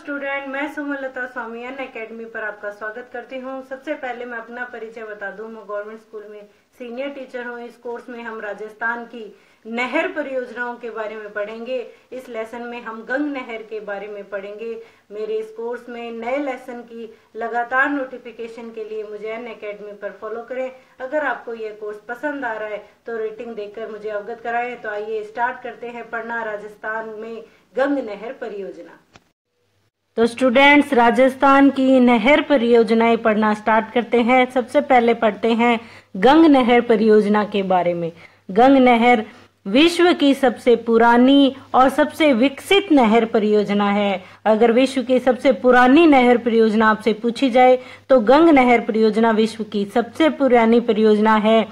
Student, मैं Sumalatha स्वामियान academy पर आपका स्वागत करती हूं। सबसे पहले मैं अपना परिचय बता दूं, मैं गवर्नमेंट स्कूल में सीनियर टीचर हूं। इस कोर्स में हम राजस्थान की नहर परियोजनाओं के बारे में पढ़ेंगे। इस लेसन में हम गंग नहर के बारे में पढ़ेंगे। मेरे इस कोर्स में नए लेसन की लगातार नोटिफिकेशन के लिए मुझे एन एकेडमी पर फॉलो करें। अगर आपको यह कोर्स पसंद आ रहा है तो रेटिंग देकर मुझे अवगत कराएं। तो आइए स्टार्ट करते हैं पढ़ना राजस्थान में गंग नहर परियोजना। तो स्टूडेंट्स, राजस्थान की नहर परियोजनाएं पढ़ना स्टार्ट करते हैं। सबसे पहले पढ़ते हैं गंग नहर परियोजना के बारे में। गंग नहर विश्व की सबसे पुरानी और सबसे विकसित नहर परियोजना है। अगर विश्व की सबसे पुरानी नहर परियोजना आपसे पूछी जाए तो गंग नहर परियोजना विश्व की सबसे पुरानी परियोजना है।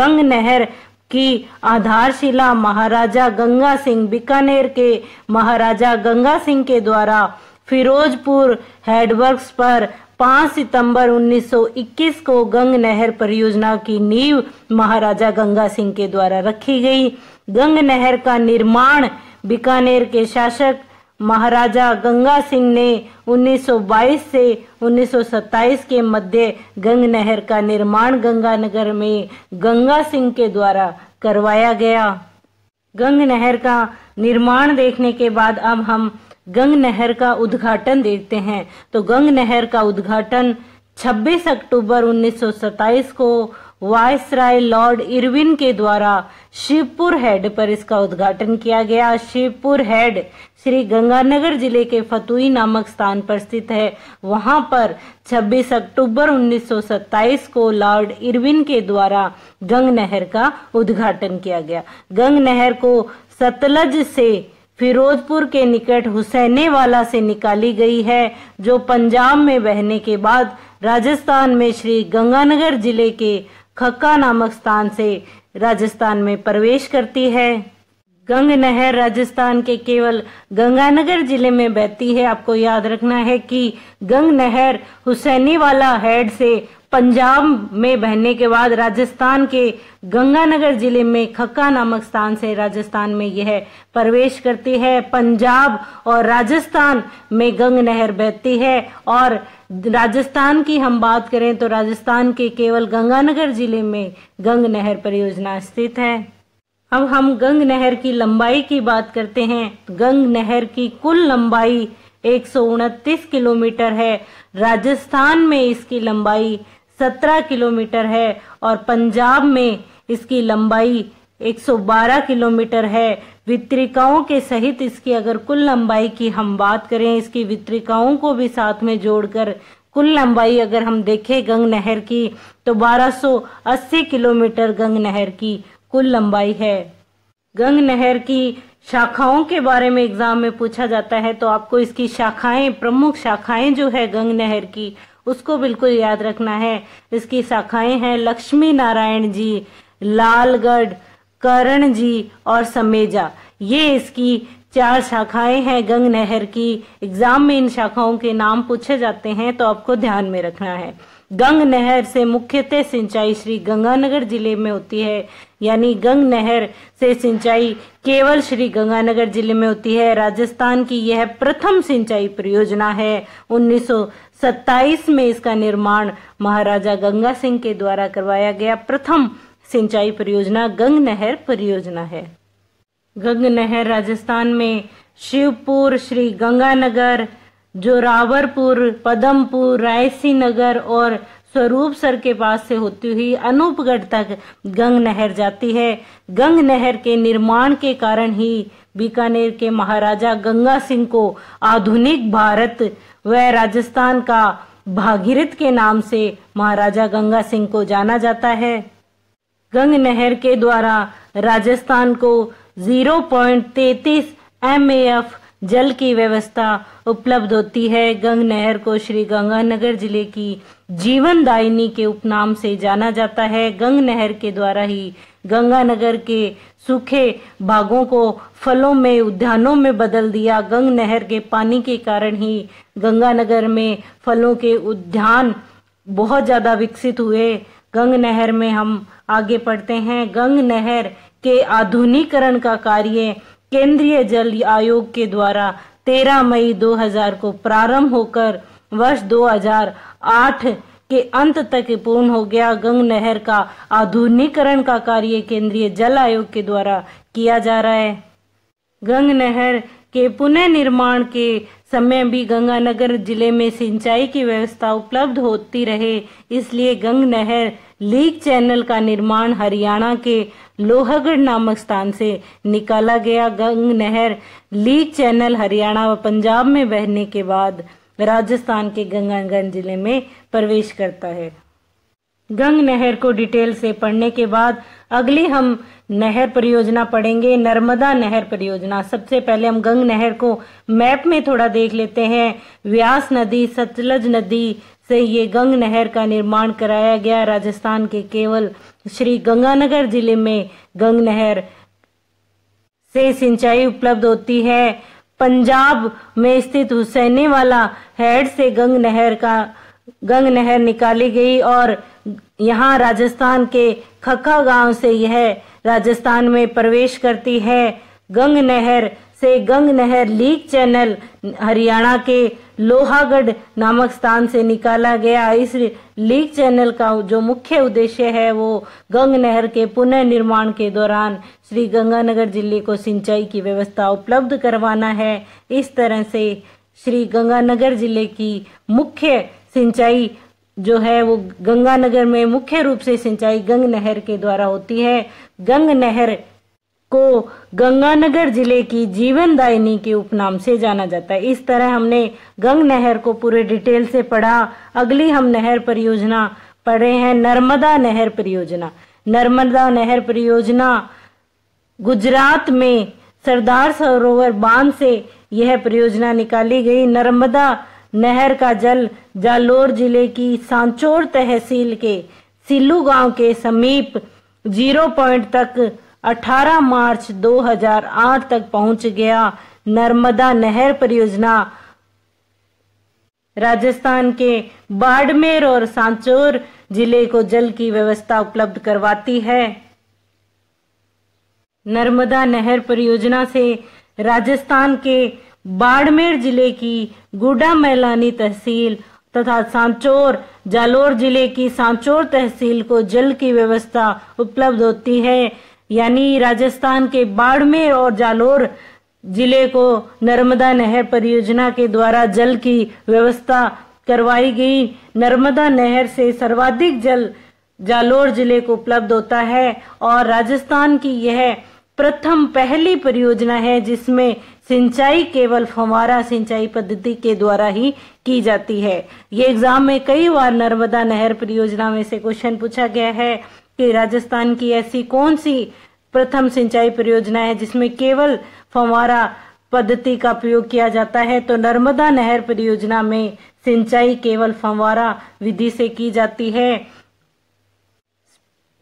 गंग नहर की आधारशिला महाराजा गंगा सिंह, बीकानेर के महाराजा गंगा सिंह के द्वारा फिरोजपुर हेडवर्क्स पर 5 सितंबर 1921 को गंग नहर परियोजना की नींव महाराजा गंगा सिंह के द्वारा रखी गई। गंग नहर का निर्माण बीकानेर के शासक महाराजा गंगा सिंह ने 1922 से 1927 के मध्य गंग नहर का निर्माण गंगानगर में गंगा सिंह के द्वारा करवाया गया। गंग नहर का निर्माण देखने के बाद अब हम गंग नहर का उद्घाटन देखते हैं। तो गंग नहर का उद्घाटन 26 अक्टूबर 1927 को वायसराय लॉर्ड इरविन के द्वारा शिवपुर हेड पर इसका उद्घाटन किया गया। शिवपुर हेड श्री गंगानगर जिले के फतुई नामक स्थान पर स्थित है। वहां पर 26 अक्टूबर 1927 को लॉर्ड इरविन के द्वारा गंग नहर का उद्घाटन किया गया। गंग नहर को सतलज से फिरोजपुर के निकट हुसैनीवाला से निकाली गई है, जो पंजाब में बहने के बाद राजस्थान में श्री गंगानगर जिले के खक्का नामक स्थान से राजस्थान में प्रवेश करती है। गंग नहर राजस्थान के केवल गंगानगर जिले में बहती है। आपको याद रखना है कि गंग नहर हुसैनीवाला हेड से पंजाब में बहने के बाद राजस्थान के गंगानगर जिले में खक्का नामक स्थान से राजस्थान में यह प्रवेश करती है। पंजाब और राजस्थान में गंग नहर बहती है। और राजस्थान की हम बात करें तो राजस्थान के केवल गंगानगर जिले में गंग नहर परियोजना स्थित है। अब हम गंग नहर की लंबाई की बात करते हैं। गंग नहर की कुल लंबाई 129 किलोमीटर है। राजस्थान में इसकी लंबाई 17 किलोमीटर है और पंजाब में इसकी लंबाई 112 किलोमीटर है। वितरिकाओं के सहित इसकी अगर कुल लंबाई की हम बात करें, इसकी वितरिकाओं को भी साथ में जोड़कर कुल लंबाई अगर हम देखें गंग नहर की तो 1280 किलोमीटर गंग नहर की कुल लंबाई है। गंग नहर की शाखाओं के बारे में एग्जाम में पूछा जाता है तो आपको इसकी शाखाएं, प्रमुख शाखाएं जो है गंग नहर की, उसको बिल्कुल याद रखना है। इसकी शाखाएं हैं लक्ष्मी नारायण जी, लालगढ़, करण जी और समेजा। ये इसकी 4 शाखाएं हैं गंग नहर की। एग्जाम में इन शाखाओं के नाम पूछे जाते हैं तो आपको ध्यान में रखना है। गंग नहर से मुख्यतः सिंचाई श्री गंगानगर जिले में होती है, यानी गंग नहर से सिंचाई केवल श्री गंगानगर जिले में होती है। राजस्थान की यह प्रथम सिंचाई परियोजना है। 1927 में इसका निर्माण महाराजा गंगा सिंह के द्वारा करवाया गया। प्रथम सिंचाई परियोजना गंग नहर परियोजना है। गंग नहर राजस्थान में शिवपुर, श्री गंगानगर, जोरावरपुर, पदमपुर, रायसी नगर और स्वरूप सर के पास से होती हुई अनूपगढ़ तक गंग नहर जाती है। गंग नहर के निर्माण के कारण ही बीकानेर के महाराजा गंगा सिंह को आधुनिक भारत व राजस्थान का भागीरथ के नाम से महाराजा गंगा सिंह को जाना जाता है। गंग नहर के द्वारा राजस्थान को 0.33 MAF जल की व्यवस्था उपलब्ध होती है। गंग नहर को श्री गंगानगर जिले की जीवनदायिनी के उपनाम से जाना जाता है। गंग नहर के द्वारा ही गंगानगर के सूखे भागों को फलों में, उद्यानों में बदल दिया। गंग नहर के पानी के कारण ही गंगानगर में फलों के उद्यान बहुत ज़्यादा विकसित हुए। गंग नहर में हम आगे पढ़ते हैं। गंग नहर के आधुनिकीकरण का कार्य केंद्रीय जल आयोग के द्वारा 13 मई 2000 को प्रारंभ होकर वर्ष 2008 के अंत तक पूर्ण हो गया। गंग नहर का आधुनिकीकरण का कार्य केंद्रीय जल आयोग के द्वारा किया जा रहा है। गंग नहर के पुनः निर्माण के समय भी गंगानगर जिले में सिंचाई की व्यवस्था उपलब्ध होती रहे, इसलिए गंग नहर लीक चैनल का निर्माण हरियाणा के लोहागढ़ नामक स्थान से निकाला गया। गंग नहर लीक चैनल हरियाणा व पंजाब में बहने के बाद राजस्थान के गंगानगर जिले में प्रवेश करता है। गंग नहर को डिटेल से पढ़ने के बाद अगली हम नहर परियोजना पढ़ेंगे, नर्मदा नहर परियोजना। सबसे पहले हम गंग नहर को मैप में थोड़ा देख लेते हैं। व्यास नदी, सतलज नदी से ये गंग नहर का निर्माण कराया गया। राजस्थान के केवल श्री गंगानगर जिले में गंग नहर से सिंचाई उपलब्ध होती है। पंजाब में स्थित हुसैनीवाला हेड से गंग नहर निकाली गई और यहाँ राजस्थान के खक्का गांव से यह राजस्थान में प्रवेश करती है। गंग नहर से गंग नहर लीक चैनल हरियाणा के लोहागढ़ नामक स्थान से निकाला गया। इस लीक चैनल का जो मुख्य उद्देश्य है वो गंग नहर के पुनः निर्माण के दौरान श्री गंगानगर जिले को सिंचाई की व्यवस्था उपलब्ध करवाना है। इस तरह से श्री गंगानगर जिले की मुख्य सिंचाई जो है वो गंगानगर में मुख्य रूप से सिंचाई गंग नहर के द्वारा होती है। गंग नहर को गंगानगर जिले की जीवनदायिनी के उपनाम से जाना जाता है। इस तरह हमने गंग नहर को पूरे डिटेल से पढ़ा। अगली हम नहर परियोजना पढ़ रहे हैं, नर्मदा नहर परियोजना। नर्मदा नहर परियोजना गुजरात में सरदार सरोवर बांध से यह परियोजना निकाली गई। नर्मदा नहर का जल जालोर जिले की सांचोर तहसील के सिल्लू गांव के समीप 0 पॉइंट तक 18 मार्च 2008 तक पहुंच गया। नर्मदा नहर परियोजना राजस्थान के बाड़मेर और सांचोर जिले को जल की व्यवस्था उपलब्ध करवाती है। नर्मदा नहर परियोजना से राजस्थान के बाड़मेर जिले की गुडा मलानी तहसील तथा सांचोर जालोर जिले की सांचोर तहसील को जल की व्यवस्था उपलब्ध होती है। यानी राजस्थान के बाड़मेर और जालोर जिले को नर्मदा नहर परियोजना के द्वारा जल की व्यवस्था करवाई गई। नर्मदा नहर से सर्वाधिक जल जालोर जिले को उपलब्ध होता है और राजस्थान की यह पहली परियोजना है जिसमें सिंचाई केवल फव्वारा सिंचाई पद्धति के द्वारा ही की जाती है। ये एग्जाम में कई बार नर्मदा नहर परियोजना में से क्वेश्चन पूछा गया है कि राजस्थान की ऐसी कौन सी प्रथम सिंचाई परियोजना है जिसमें केवल फव्वारा पद्धति का प्रयोग किया जाता है। तो नर्मदा नहर परियोजना में सिंचाई केवल फव्वारा विधि से की जाती है।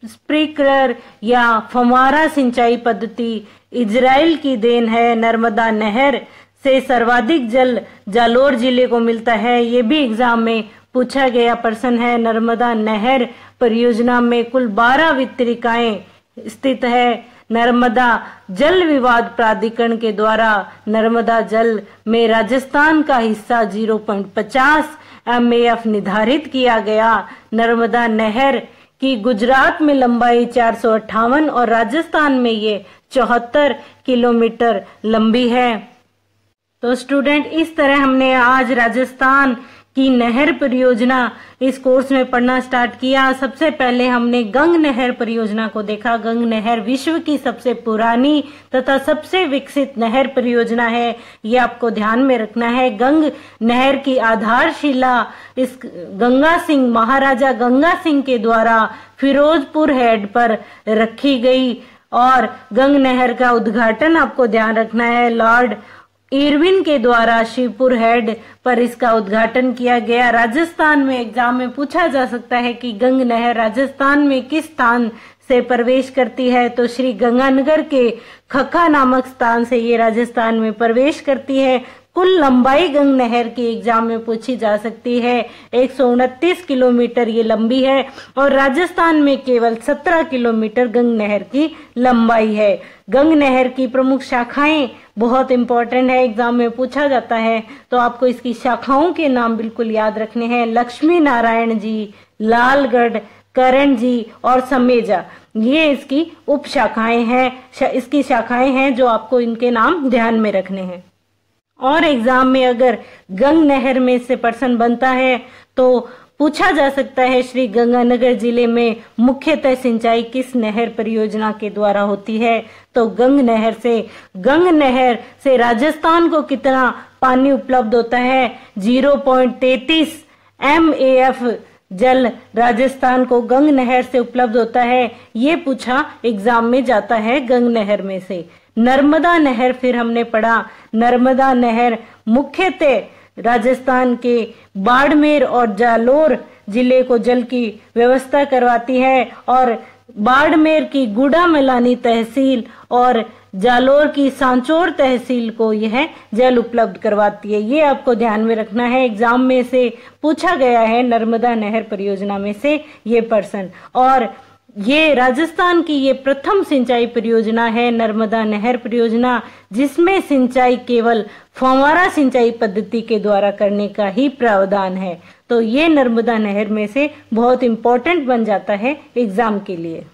स्प्रिंकलर या फव्वारा सिंचाई पद्धति इजराइल की देन है। नर्मदा नहर से सर्वाधिक जल जालोर जिले को मिलता है। ये भी एग्जाम में पूछा गया प्रश्न है। नर्मदा नहर परियोजना में कुल 12 वितरिकाएं स्थित है। नर्मदा जल विवाद प्राधिकरण के द्वारा नर्मदा जल में राजस्थान का हिस्सा 0.50 MAF निर्धारित किया गया। नर्मदा नहर की गुजरात में लंबाई 458 और राजस्थान में ये 74 किलोमीटर लंबी है। तो स्टूडेंट, इस तरह हमने आज राजस्थान की नहर परियोजना इस कोर्स में पढ़ना स्टार्ट किया। सबसे पहले हमने गंग नहर परियोजना को देखा। गंग नहर विश्व की सबसे पुरानी तथा सबसे विकसित नहर परियोजना है, ये आपको ध्यान में रखना है। गंग नहर की आधारशिला इस गंगा सिंह महाराजा गंगा सिंह के द्वारा फिरोजपुर हेड पर रखी गई और गंग नहर का उद्घाटन आपको ध्यान रखना है लॉर्ड इरविन के द्वारा शिवपुर हेड पर इसका उद्घाटन किया गया। राजस्थान में एग्जाम में पूछा जा सकता है कि गंग नहर राजस्थान में किस स्थान से प्रवेश करती है। तो श्री गंगानगर के खक्का नामक स्थान से ये राजस्थान में प्रवेश करती है। कुल लंबाई गंग नहर की एग्जाम में पूछी जा सकती है। 129 किलोमीटर ये लंबी है और राजस्थान में केवल 17 किलोमीटर गंग नहर की लंबाई है। गंग नहर की प्रमुख शाखाएं बहुत इंपॉर्टेंट है, एग्जाम में पूछा जाता है, तो आपको इसकी शाखाओं के नाम बिल्कुल याद रखने हैं। लक्ष्मी नारायण जी, लालगढ़, करण जी और समेजा, ये इसकी उप शाखाएं हैं, इसकी शाखाएं हैं जो आपको इनके नाम ध्यान में रखने हैं। और एग्जाम में अगर गंग नहर में से प्रश्न बनता है तो पूछा जा सकता है श्री गंगानगर जिले में मुख्यतः सिंचाई किस नहर परियोजना के द्वारा होती है, तो गंग नहर से राजस्थान को कितना पानी उपलब्ध होता है, 0.33 MAF जल राजस्थान को गंग नहर से उपलब्ध होता है, ये पूछा एग्जाम में जाता है गंग नहर में से। नर्मदा नहर फिर हमने पढ़ा, नर्मदा नहर मुख्यतः राजस्थान के बाड़मेर और जालोर जिले को जल की व्यवस्था करवाती है और बाड़मेर की गुड़ा मलानी तहसील और जालोर की सांचोर तहसील को यह जल उपलब्ध करवाती है, ये आपको ध्यान में रखना है। एग्जाम में से पूछा गया है नर्मदा नहर परियोजना में से ये प्रश्न, और ये राजस्थान की ये प्रथम सिंचाई परियोजना है नर्मदा नहर परियोजना, जिसमें सिंचाई केवल फव्वारा सिंचाई पद्धति के द्वारा करने का ही प्रावधान है, तो ये नर्मदा नहर में से बहुत इंपॉर्टेंट बन जाता है एग्जाम के लिए।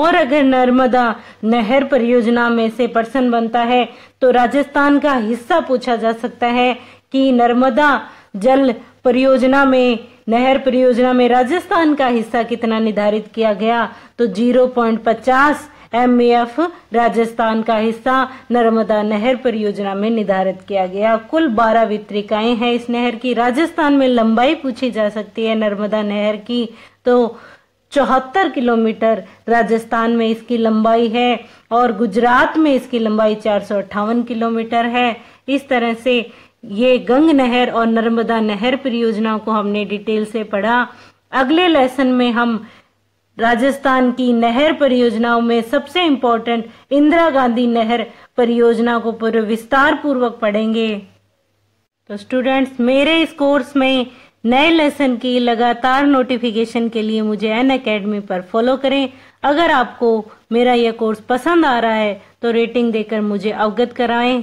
और अगर नर्मदा नहर परियोजना में से प्रश्न बनता है तो राजस्थान का हिस्सा पूछा जा सकता है कि नर्मदा जल परियोजना में, नहर परियोजना में राजस्थान का हिस्सा कितना निर्धारित किया गया, तो 0.50 MAF राजस्थान का हिस्सा नर्मदा नहर परियोजना में निर्धारित किया गया। कुल 12 वितरिकाएं हैं इस नहर की। राजस्थान में लंबाई पूछी जा सकती है नर्मदा नहर की, तो 74 किलोमीटर राजस्थान में इसकी लंबाई है और गुजरात में इसकी लंबाई 458 किलोमीटर है। इस तरह से ये गंग नहर और नर्मदा नहर परियोजना को हमने डिटेल से पढ़ा। अगले लेसन में हम राजस्थान की नहर परियोजनाओं में सबसे इम्पोर्टेंट इंदिरा गांधी नहर परियोजना को पूरे विस्तार पूर्वक पढ़ेंगे। तो स्टूडेंट्स, मेरे इस कोर्स में नए लेसन की लगातार नोटिफिकेशन के लिए मुझे N Academy पर फॉलो करें। अगर आपको मेरा यह कोर्स पसंद आ रहा है तो रेटिंग देकर मुझे अवगत कराएं।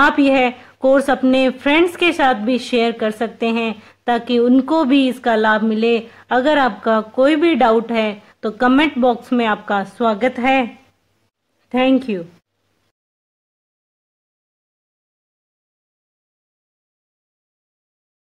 आप यह कोर्स अपने फ्रेंड्स के साथ भी शेयर कर सकते हैं ताकि उनको भी इसका लाभ मिले। अगर आपका कोई भी डाउट है तो कमेंट बॉक्स में आपका स्वागत है। Thank you.